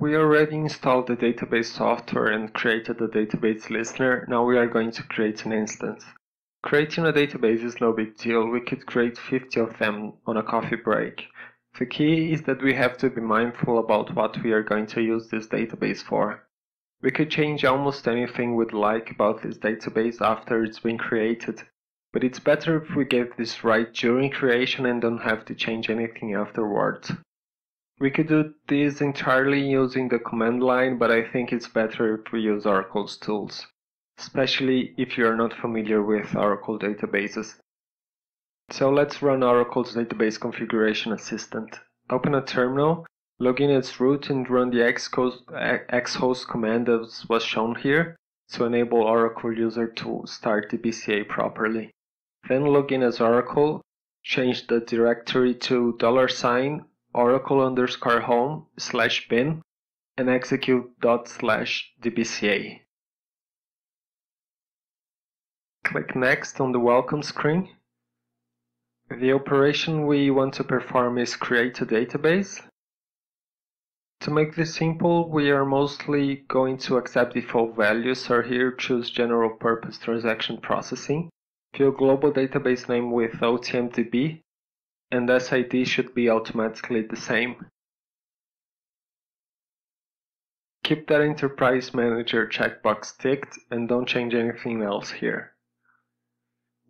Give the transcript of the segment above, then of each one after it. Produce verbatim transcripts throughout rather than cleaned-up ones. We already installed the database software and created the database listener. Now we are going to create an instance. Creating a database is no big deal. We could create fifty of them on a coffee break. The key is that we have to be mindful about what we are going to use this database for. We could change almost anything we'd like about this database after it's been created, but it's better if we get this right during creation and don't have to change anything afterwards. We could do this entirely using the command line, but I think it's better if we use Oracle's tools, especially if you are not familiar with Oracle databases. So let's run Oracle's database configuration assistant. Open a terminal, log in as root and run the xhost command as was shown here to enable Oracle user to start D B C A properly. Then log in as Oracle, change the directory to dollar sign oracle underscore home slash bin and execute dot slash dbca. Click next on the welcome screen. The operation we want to perform is create a database. To make this simple, we are mostly going to accept default values, so here choose general purpose transaction processing, fill global database name with O T M D B, and S I D should be automatically the same. Keep that Enterprise Manager checkbox ticked and don't change anything else here.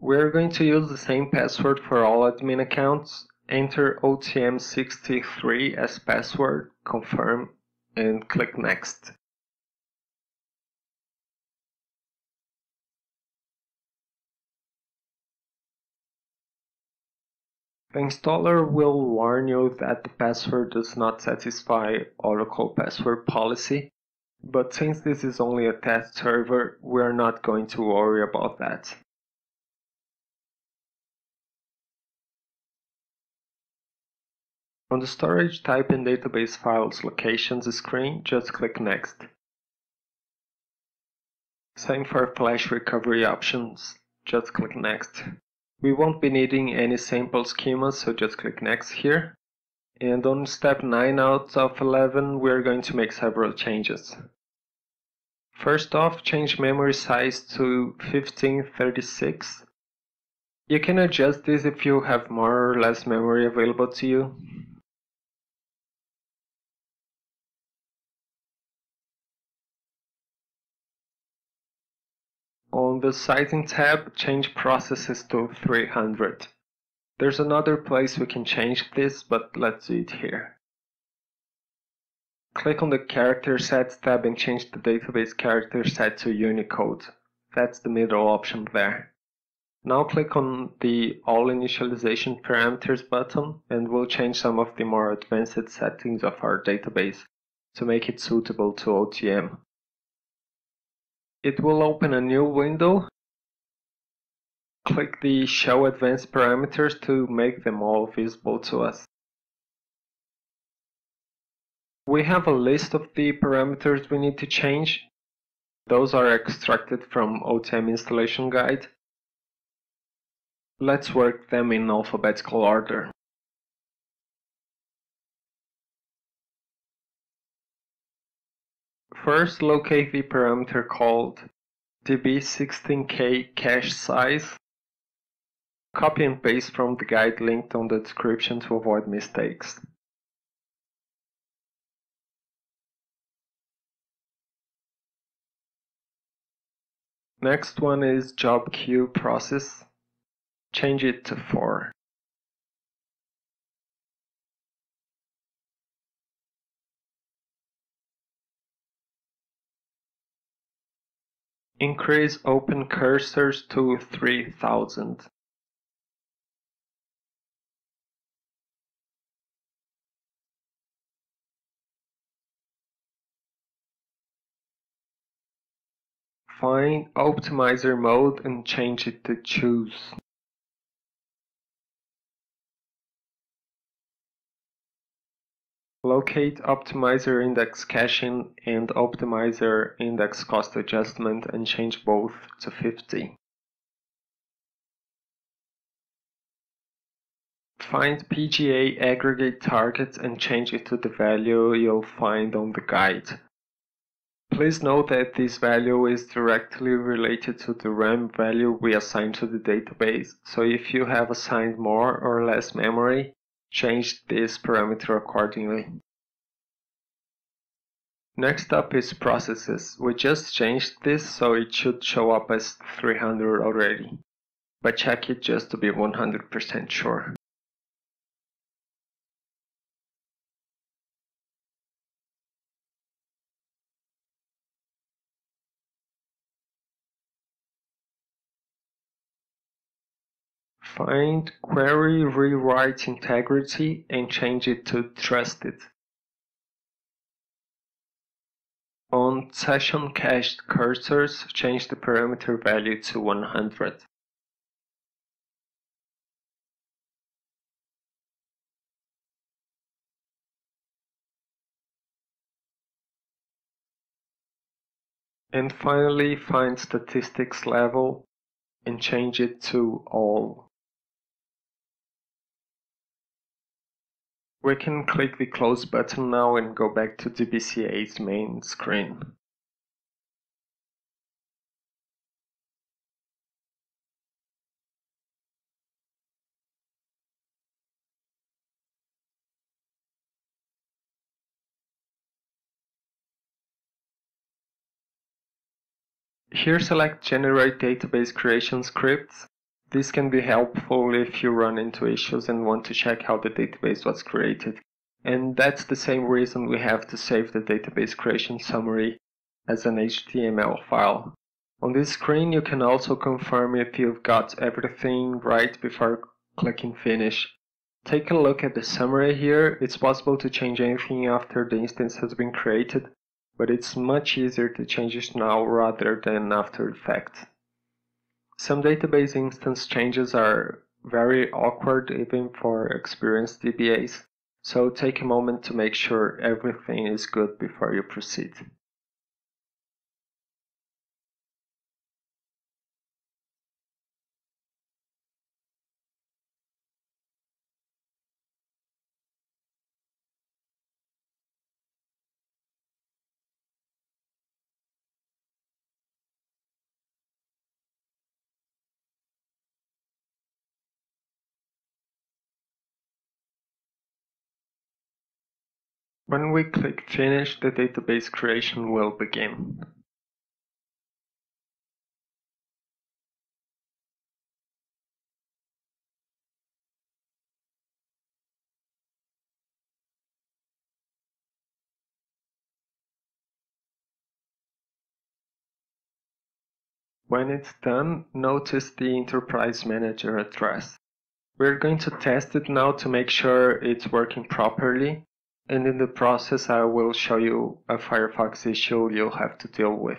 We are going to use the same password for all admin accounts. Enter O T M sixty-three as password, confirm and click next. The installer will warn you that the password does not satisfy Oracle password policy, but since this is only a test server, we are not going to worry about that. On the storage type and database files locations screen, just click next. Same for flash recovery options, just click next. We won't be needing any sample schemas, so just click next here. And on step nine out of eleven, we are going to make several changes. First off, change memory size to fifteen thirty-six. You can adjust this if you have more or less memory available to you. On the sizing tab, change processes to three hundred. There's another place we can change this, but let's do it here. Click on the character sets tab and change the database character set to Unicode. That's the middle option there. Now click on the All Initialization Parameters button and we'll change some of the more advanced settings of our database to make it suitable to O T M. It will open a new window. Click the Show Advanced Parameters to make them all visible to us. We have a list of the parameters we need to change. Those are extracted from O T M installation guide. Let's work them in alphabetical order. First, locate the parameter called D B sixteen K cache size. Copy and paste from the guide linked on the description to avoid mistakes. Next one is job queue process. Change it to four. Increase open cursors to three thousand. Find optimizer mode and change it to choose. Locate optimizer index caching and optimizer index cost adjustment and change both to fifty. find P G A aggregate targets and change it to the value you'll find on the guide. Please note that this value is directly related to the RAM value we assign to the database, so if you have assigned more or less memory, change this parameter accordingly. Next up is processes. We just changed this, so it should show up as three hundred already, but check it just to be one hundred percent sure. Find Query Rewrite Integrity and change it to Trusted. On Session Cached Cursors, change the parameter value to one hundred. And finally, find Statistics Level and change it to All. We can click the close button now and go back to D B C A's main screen. Here select Generate Database Creation Scripts. This can be helpful if you run into issues and want to check how the database was created. And that's the same reason we have to save the database creation summary as an H T M L file. On this screen you can also confirm if you've got everything right before clicking Finish. Take a look at the summary here. It's possible to change anything after the instance has been created, but it's much easier to change it now rather than after the fact. Some database instance changes are very awkward even for experienced D B As, so take a moment to make sure everything is good before you proceed. When we click Finish, the database creation will begin. When it's done, notice the Enterprise Manager address. We're going to test it now to make sure it's working properly. And in the process, I will show you a Firefox issue you'll have to deal with.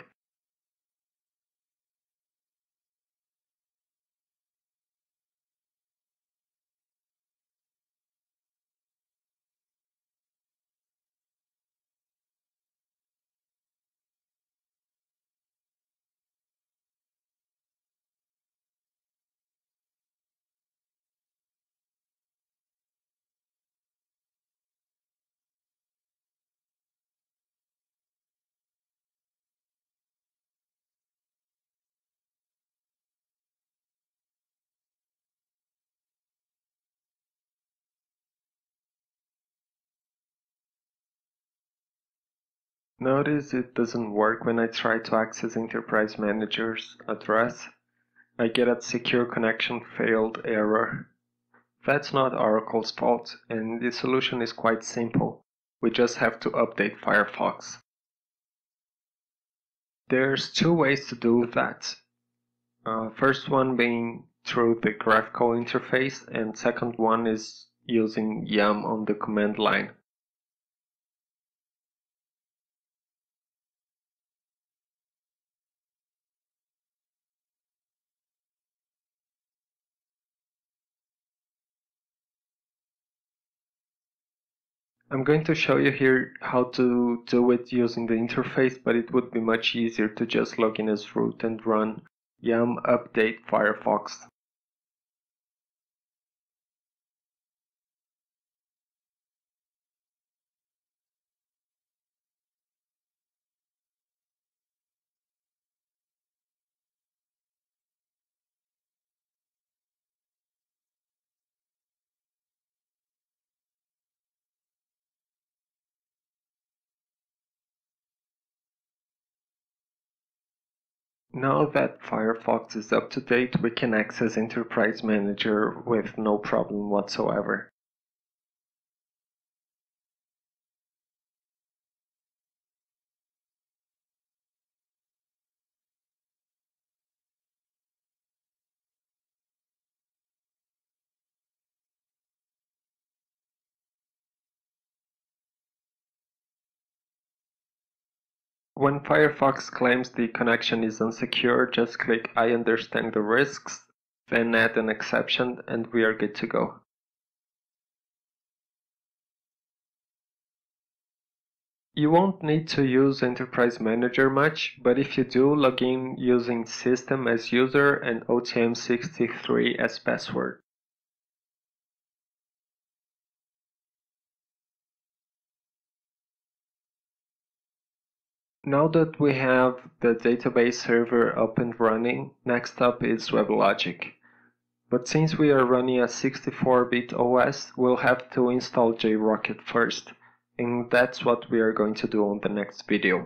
Notice it doesn't work when I try to access Enterprise Manager's address. I get a secure connection failed error. That's not Oracle's fault, and the solution is quite simple. We just have to update Firefox. There's two ways to do that. Uh, first one being through the graphical interface, and second one is using yum on the command line. I'm going to show you here how to do it using the interface, but it would be much easier to just log in as root and run yum update firefox. Now that Firefox is up to date, we can access Enterprise Manager with no problem whatsoever. When Firefox claims the connection is unsecure, just click I understand the risks, then add an exception, and we are good to go. You won't need to use Enterprise Manager much, but if you do, log in using system as user and O T M sixty-three as password. Now that we have the database server up and running, next up is WebLogic. But since we are running a sixty-four bit O S, we'll have to install JRockit first, and that's what we are going to do on the next video.